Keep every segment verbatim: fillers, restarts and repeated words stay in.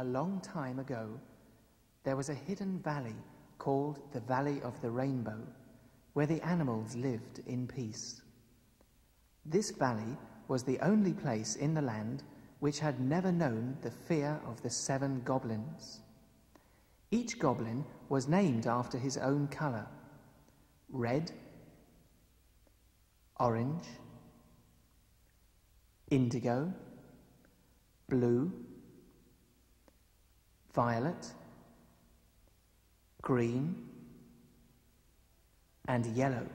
a long time ago, there was a hidden valley called the Valley of the Rainbow, where the animals lived in peace. This valley was the only place in the land which had never known the fear of the Seven Goblins. Each goblin was named after his own colour: red, orange, indigo, blue, violet, green, and yellow.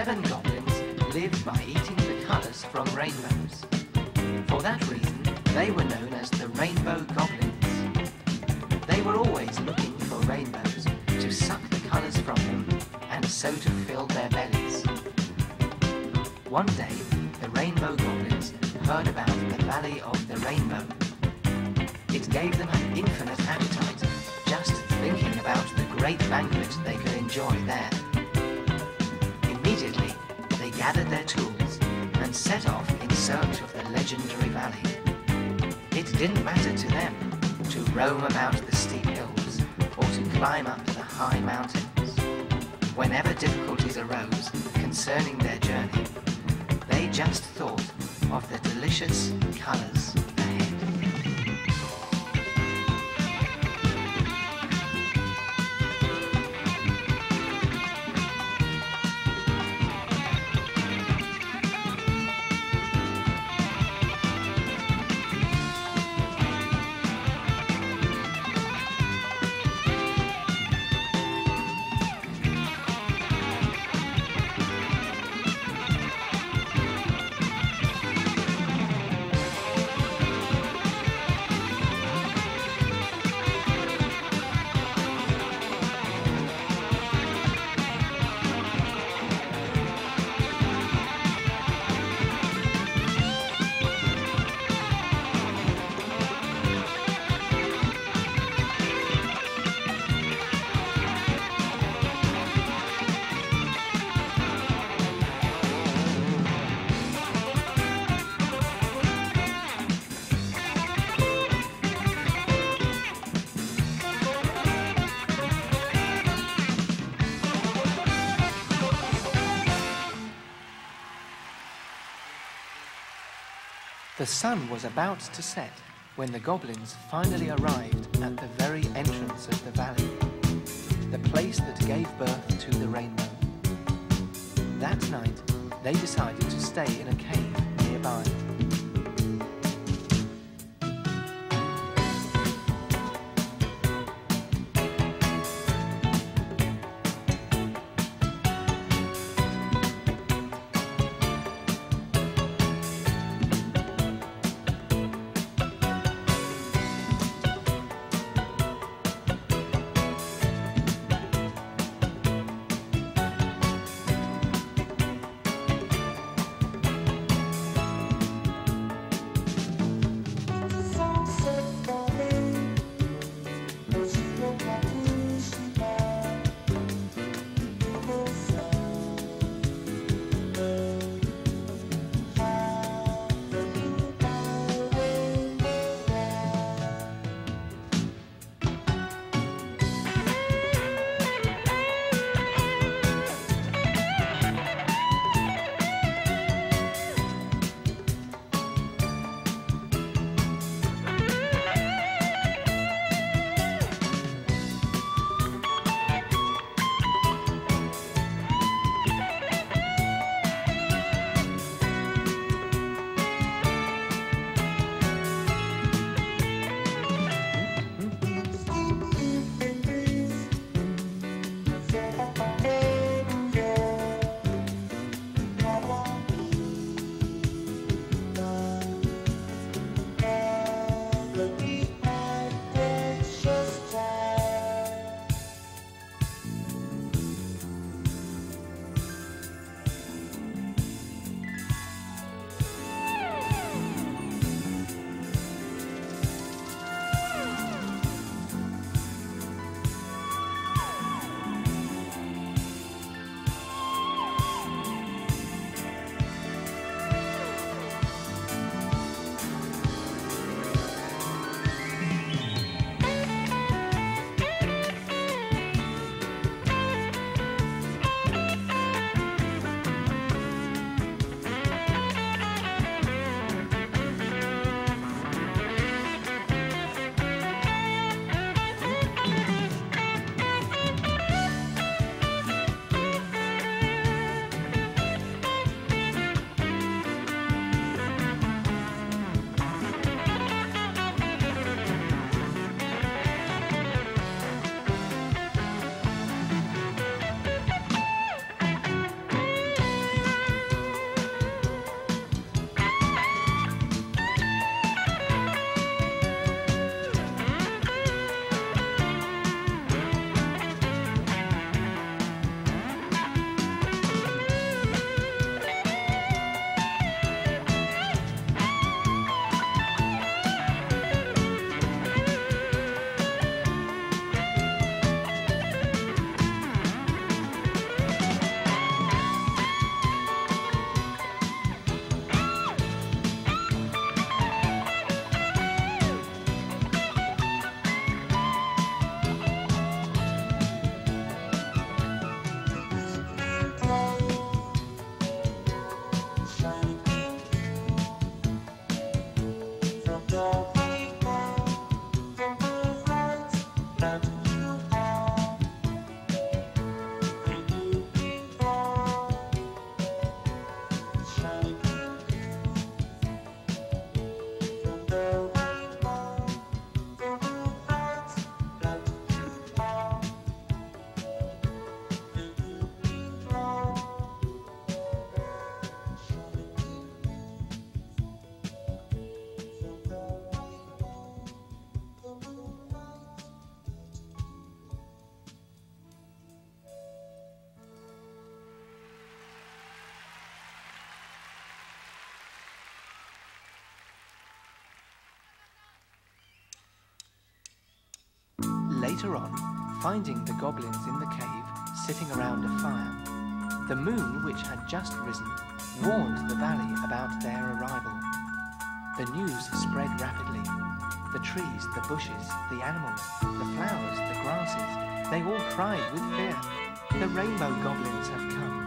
Seven goblins lived by eating the colours from rainbows. For that reason, they were known as the Rainbow Goblins. They were always looking for rainbows to suck the colours from them and so to fill their bellies. One day, the Rainbow Goblins heard about the Valley of the Rainbow. It gave them an infinite appetite just thinking about the great banquet they could enjoy there. Immediately, they gathered their tools and set off in search of the legendary valley. It didn't matter to them to roam about the steep hills or to climb up the high mountains. Whenever difficulties arose concerning their journey, they just thought of the delicious colours. The sun was about to set when the goblins finally arrived at the very entrance of the valley, the place that gave birth to the rainbow. That night, they decided to stay in a cave nearby. Later on, finding the goblins in the cave sitting around a fire, the moon, which had just risen, warned the valley about their arrival. The news spread rapidly. The trees, the bushes, the animals, the flowers, the grasses, they all cried with fear. The Rainbow Goblins have come.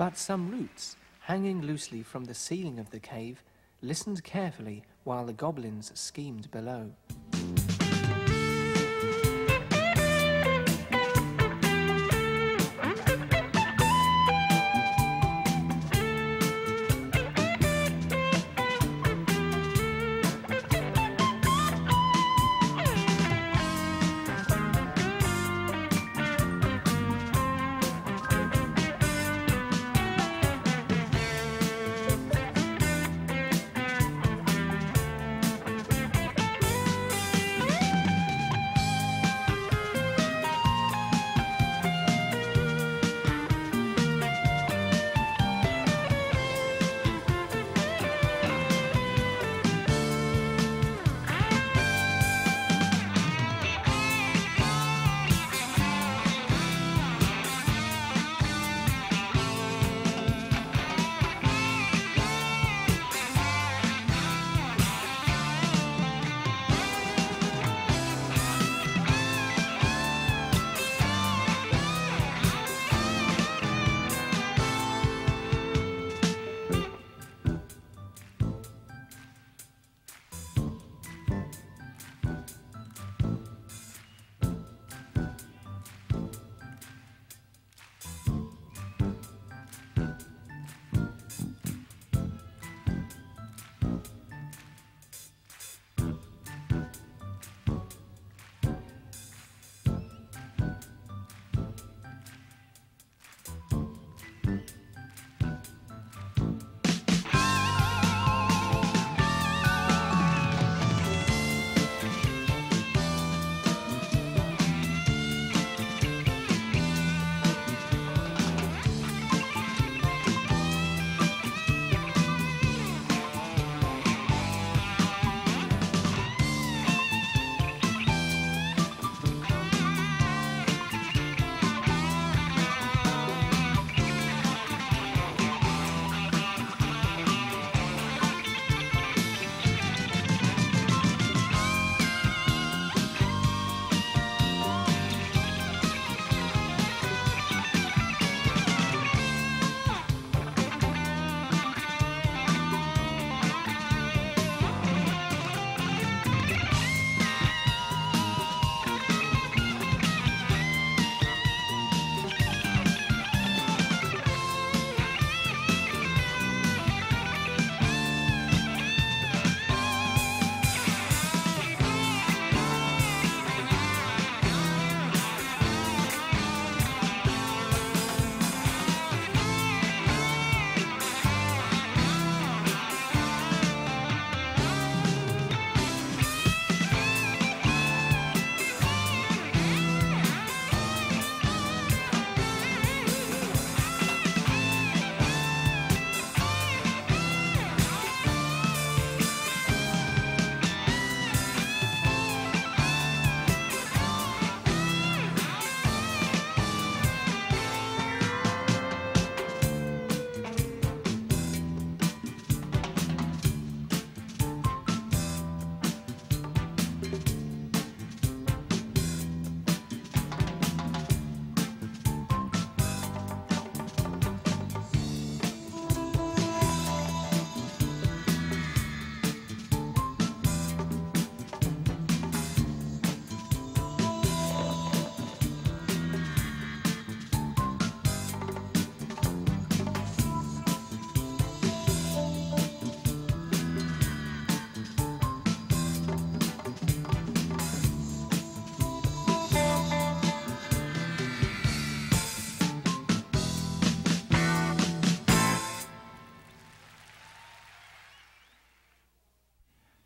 but some roots, hanging loosely from the ceiling of the cave, listened carefully while the goblins schemed below.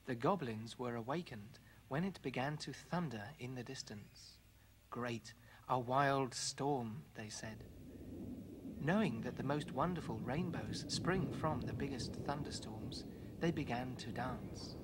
The goblins were awakened when it began to thunder in the distance. "Great, a wild storm," they said, knowing that the most wonderful rainbows spring from the biggest thunderstorms. They began to dance.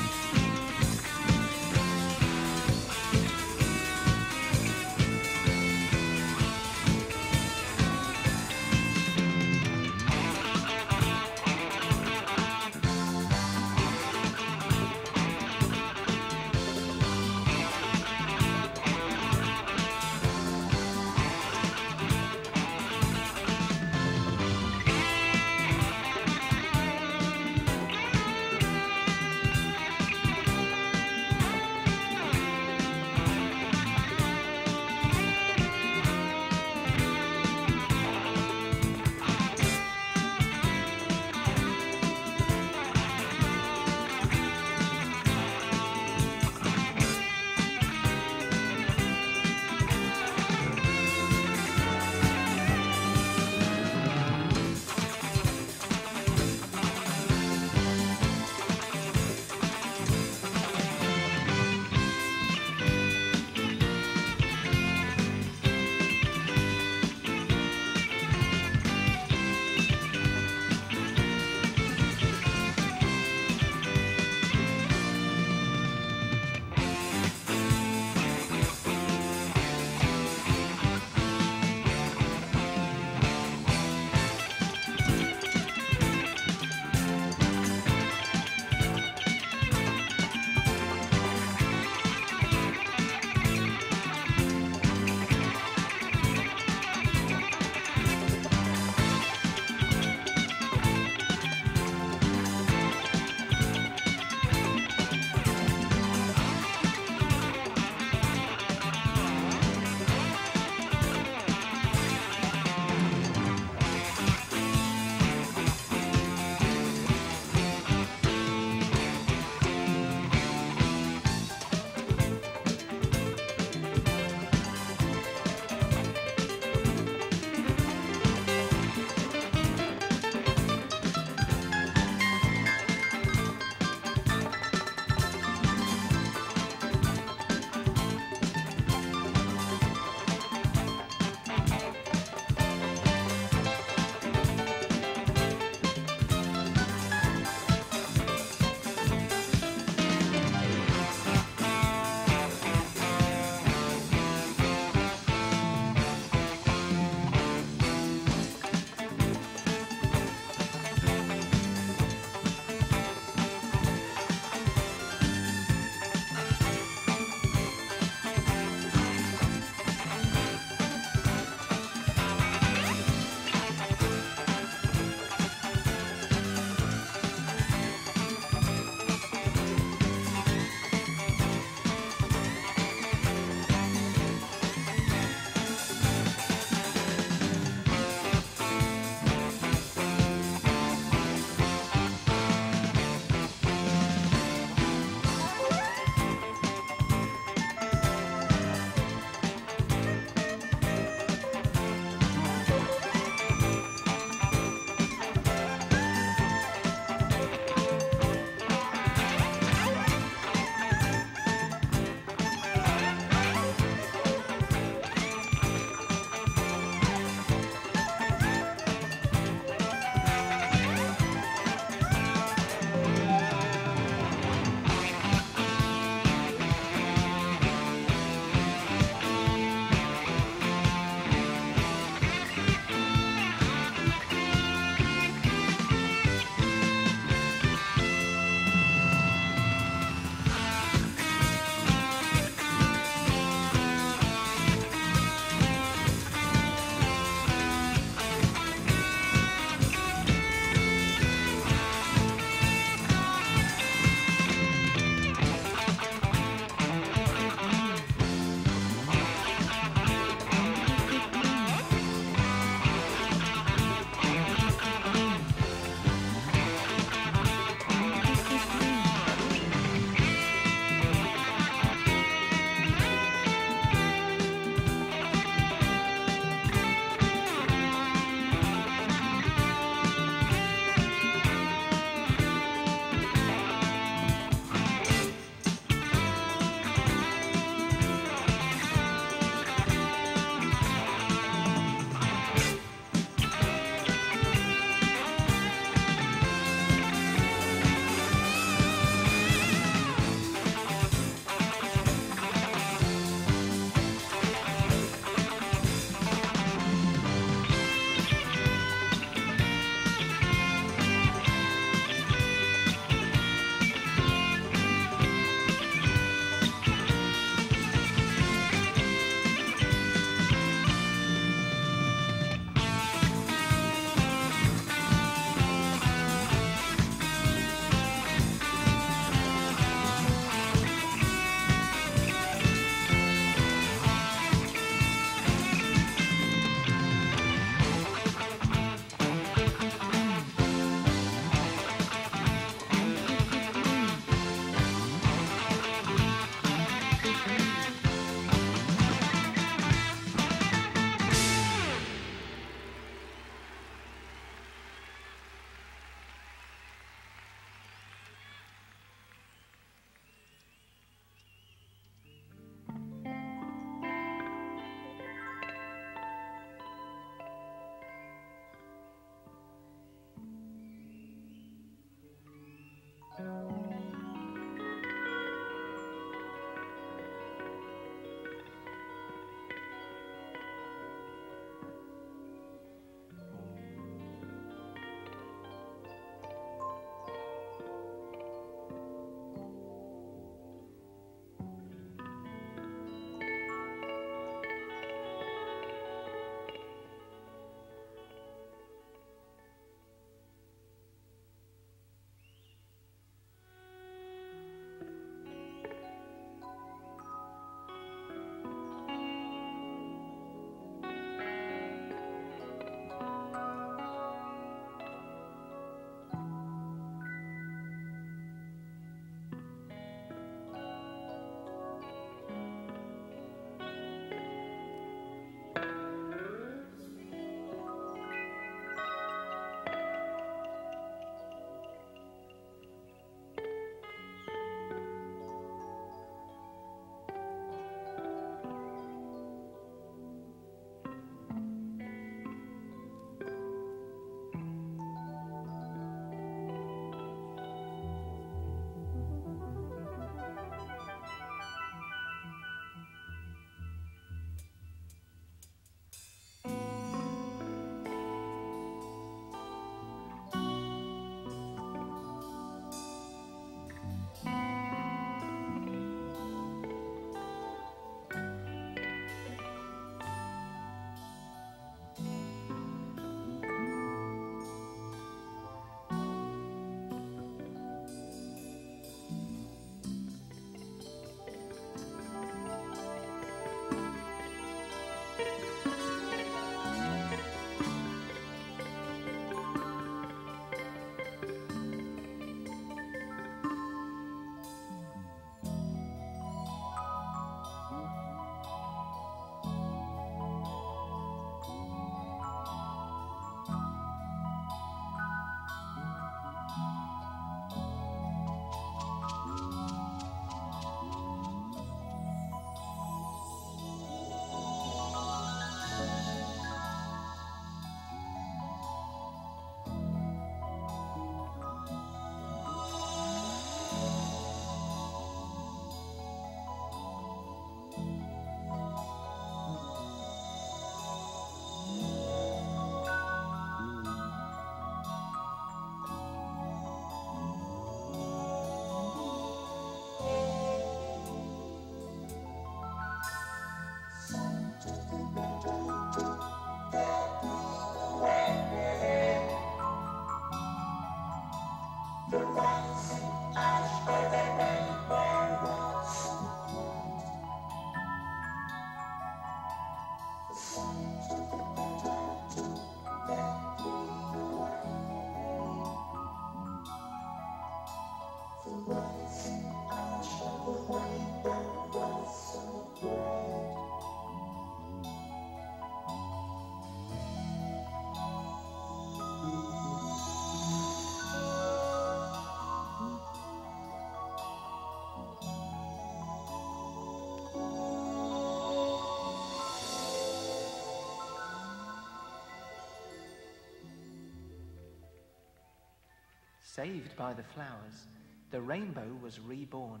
Saved by the flowers, the rainbow was reborn,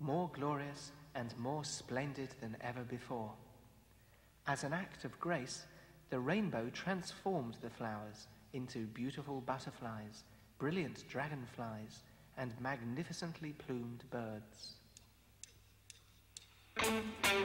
more glorious and more splendid than ever before. As an act of grace, the rainbow transformed the flowers into beautiful butterflies, brilliant dragonflies, and magnificently plumed birds. Thank you.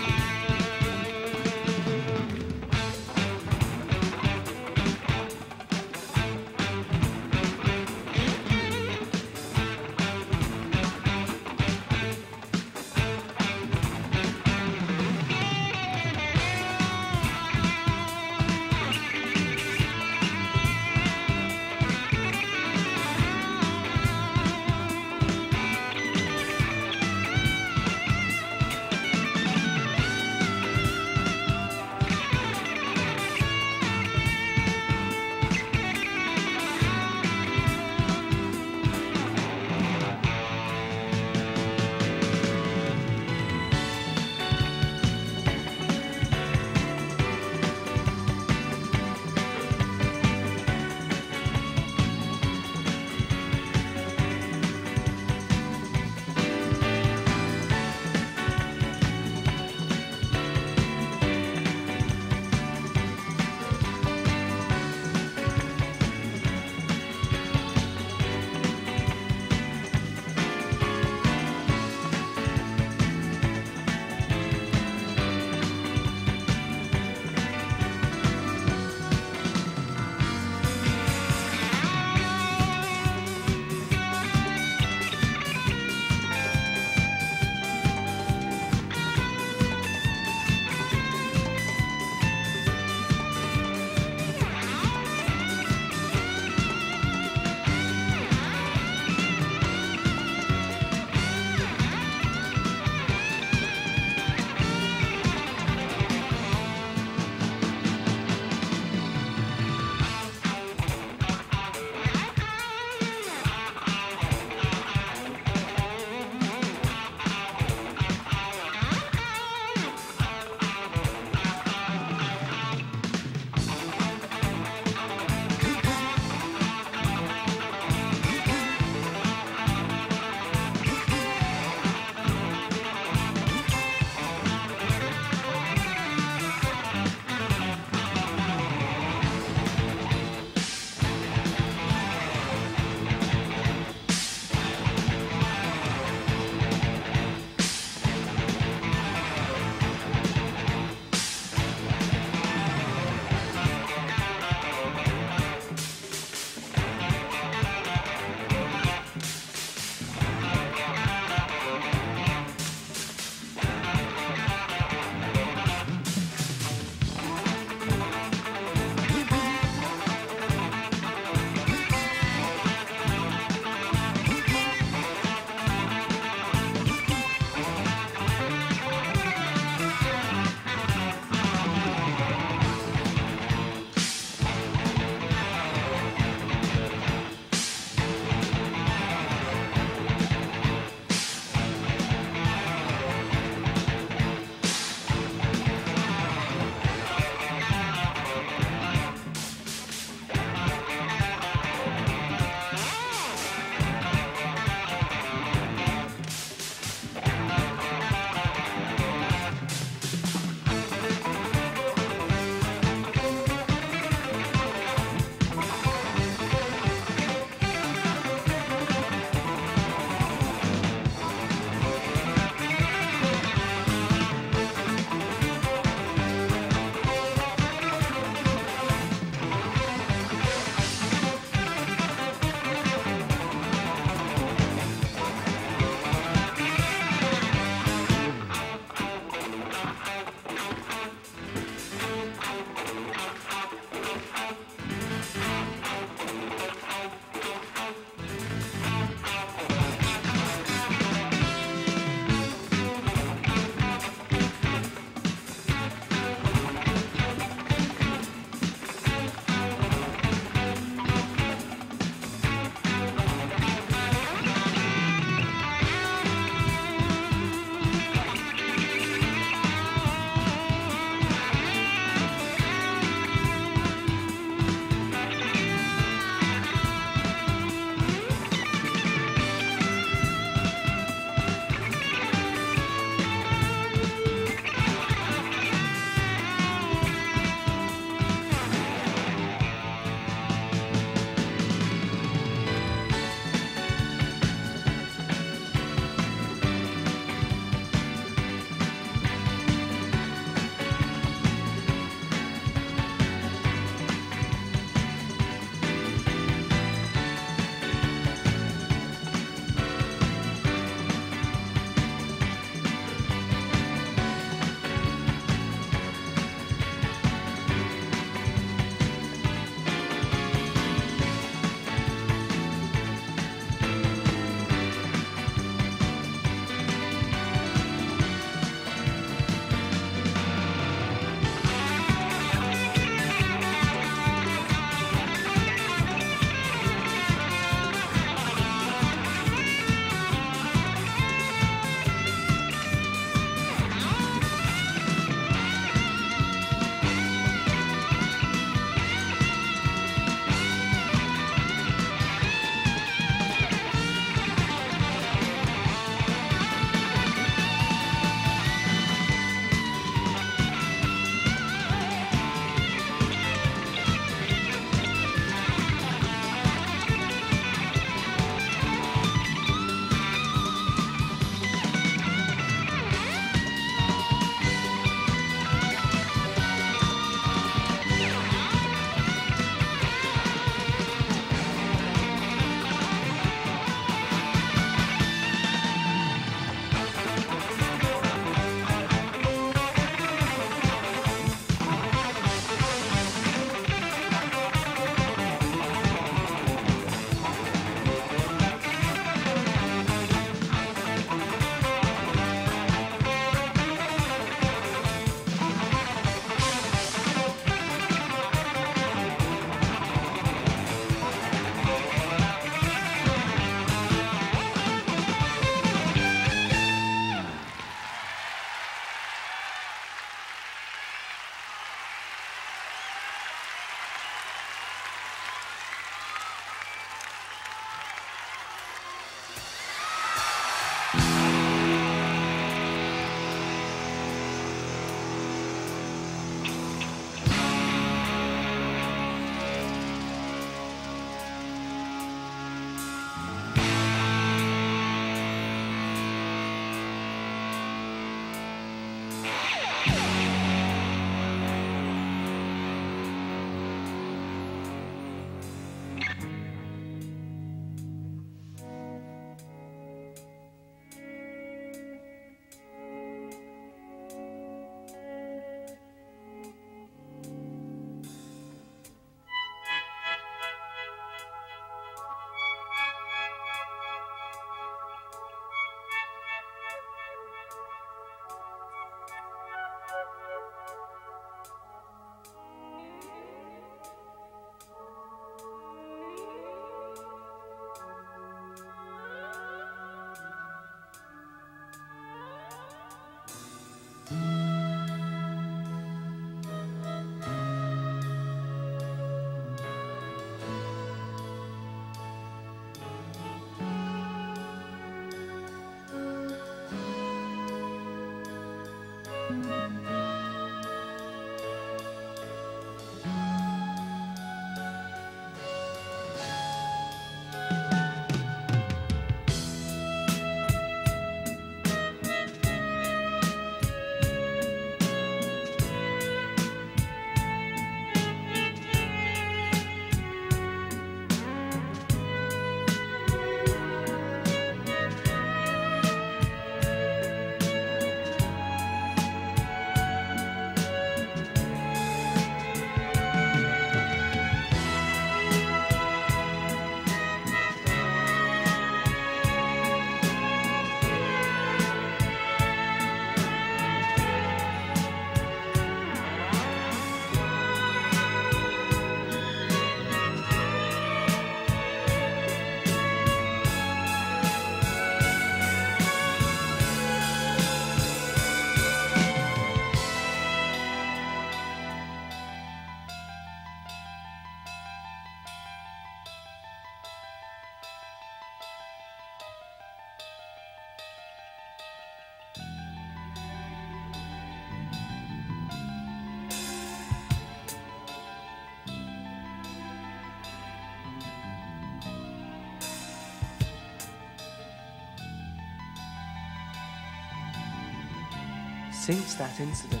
Since that incident,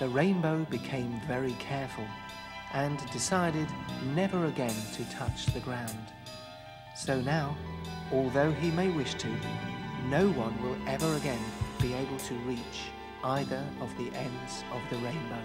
the rainbow became very careful and decided never again to touch the ground. So now, although he may wish to, no one will ever again be able to reach either of the ends of the rainbow.